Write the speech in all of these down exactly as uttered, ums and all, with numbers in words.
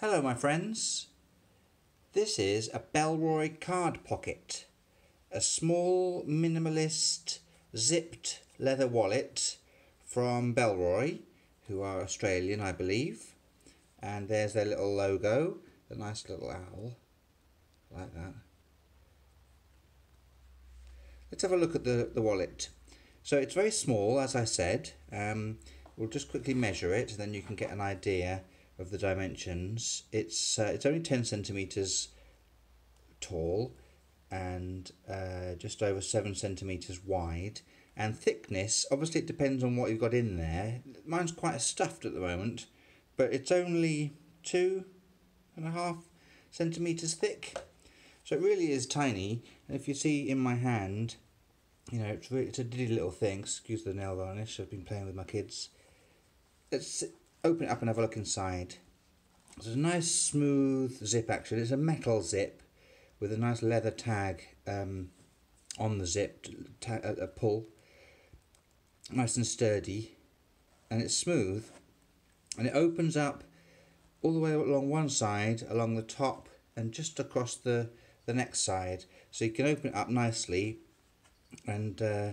Hello my friends, this is a Bellroy Card Pocket, a small minimalist zipped leather wallet from Bellroy, who are Australian I believe, and there's their little logo, a nice little owl, like that. Let's have a look at the, the wallet. So it's very small as I said, um, we'll just quickly measure it and then you can get an idea of the dimensions. It's uh, it's only ten centimeters tall and uh, just over seven centimeters wide, and thickness, obviously it depends on what you've got in there. Mine's quite stuffed at the moment, but it's only two and a half centimeters thick, so it really is tiny. And if you see in my hand, you know, it's, really, it's a diddy little thing. Excuse the nail varnish, I've been playing with my kids. It's open it up and have a look inside. It's a nice smooth zip actually. It's a metal zip with a nice leather tag um, on the zip, ta a pull. Nice and sturdy, and it's smooth. And it opens up all the way along one side, along the top, and just across the, the next side. So you can open it up nicely, and uh,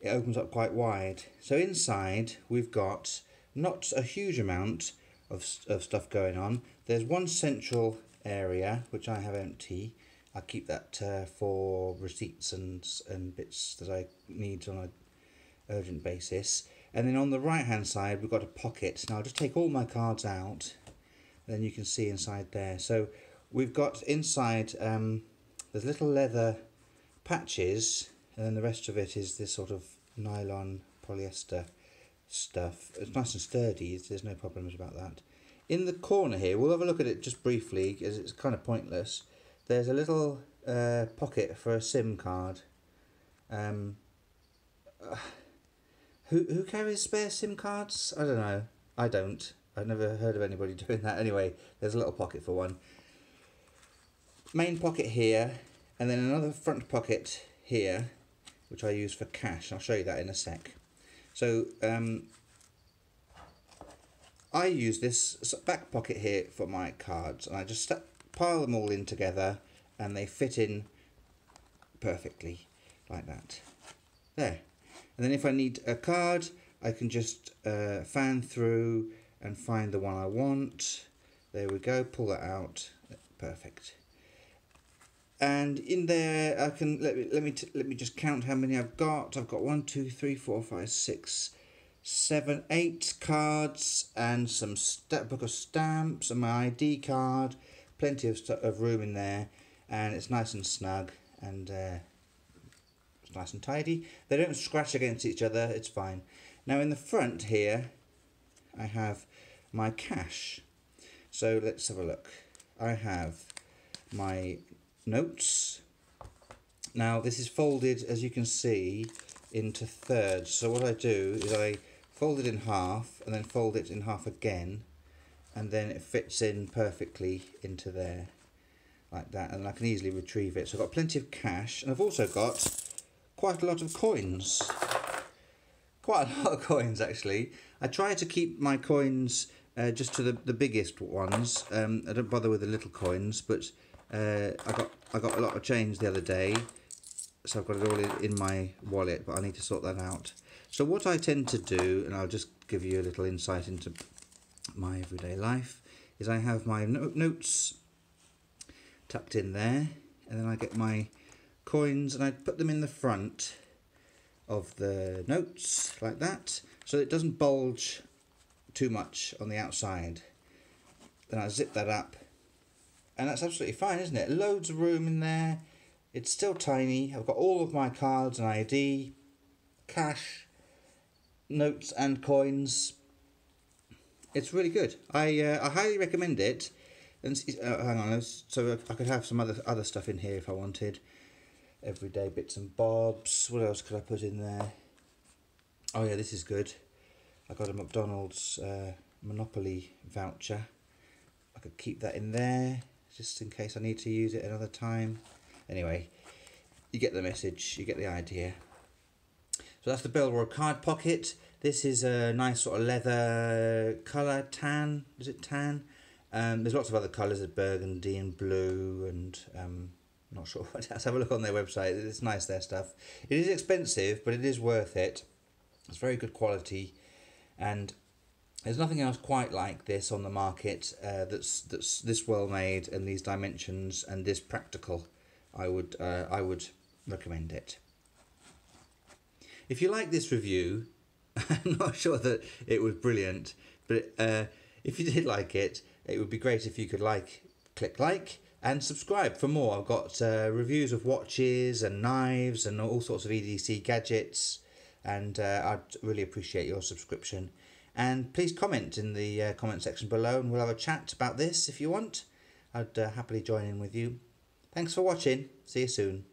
it opens up quite wide. So inside we've got not a huge amount of, of stuff going on. There's one central area which I have empty. I keep that uh, for receipts and, and bits that I need on an urgent basis. And then on the right hand side we've got a pocket. Now I'll just take all my cards out and then you can see inside there. So we've got inside um, there's little leather patches, and then the rest of it is this sort of nylon polyester stuff. It's nice and sturdy, there's no problems about that. In the corner here, we'll have a look at it just briefly because it's kind of pointless. There's a little uh, pocket for a SIM card. Um, uh, who, who carries spare SIM cards? I don't know. I don't. I've never heard of anybody doing that. Anyway, there's a little pocket for one. Main pocket here, and then another front pocket here, which I use for cash. I'll show you that in a sec. So um, I use this back pocket here for my cards, and I just pile them all in together and they fit in perfectly like that. There. And then if I need a card, I can just uh, fan through and find the one I want. There we go, pull that out, perfect. And in there, I can let me let me t let me just count how many I've got. I've got one, two, three, four, five, six, seven, eight cards, and some st book of stamps, and my I D card. Plenty of st of room in there, and it's nice and snug, and uh, it's nice and tidy. They don't scratch against each other. It's fine. Now in the front here, I have my cash. So let's have a look. I have my notes. Now this is folded, as you can see, into thirds. So what I do is I fold it in half and then fold it in half again, and then it fits in perfectly into there like that, and I can easily retrieve it. So I've got plenty of cash, and I've also got quite a lot of coins. Quite a lot of coins actually. I try to keep my coins uh, just to the, the biggest ones. Um, I don't bother with the little coins, but Uh, I got I got a lot of change the other day, so I've got it all in, in my wallet, but I need to sort that out. So what I tend to do, and I'll just give you a little insight into my everyday life, is I have my no notes tucked in there, and then I get my coins and I put them in the front of the notes like that, so it doesn't bulge too much on the outside. Then I zip that up. And that's absolutely fine, isn't it? Loads of room in there. It's still tiny. I've got all of my cards and I D, cash, notes and coins. It's really good. I uh, I highly recommend it. And uh, hang on, so I could have some other other stuff in here if I wanted. Everyday bits and bobs. What else could I put in there? Oh yeah, this is good. I got a McDonald's uh, Monopoly voucher. I could keep that in there, just in case I need to use it another time. Anyway, you get the message, you get the idea. So that's the Bellroy Card Pocket. This is a nice sort of leather colour, tan, is it tan? Um, there's lots of other colours, of burgundy and blue, and um, I'm not sure what else. Have a look on their website. It's nice, their stuff. It is expensive, but it is worth it. It's very good quality, and there's nothing else quite like this on the market uh, that's that's this well made and these dimensions and this practical. I would uh, I would recommend it. If you like this review, I'm not sure that it was brilliant, but uh, if you did like it, it would be great if you could like, click like, and subscribe for more. I've got uh, reviews of watches and knives and all sorts of E D C gadgets, and uh, I'd really appreciate your subscription. And please comment in the uh, comment section below, and we'll have a chat about this if you want. I'd uh, happily join in with you. Thanks for watching. See you soon.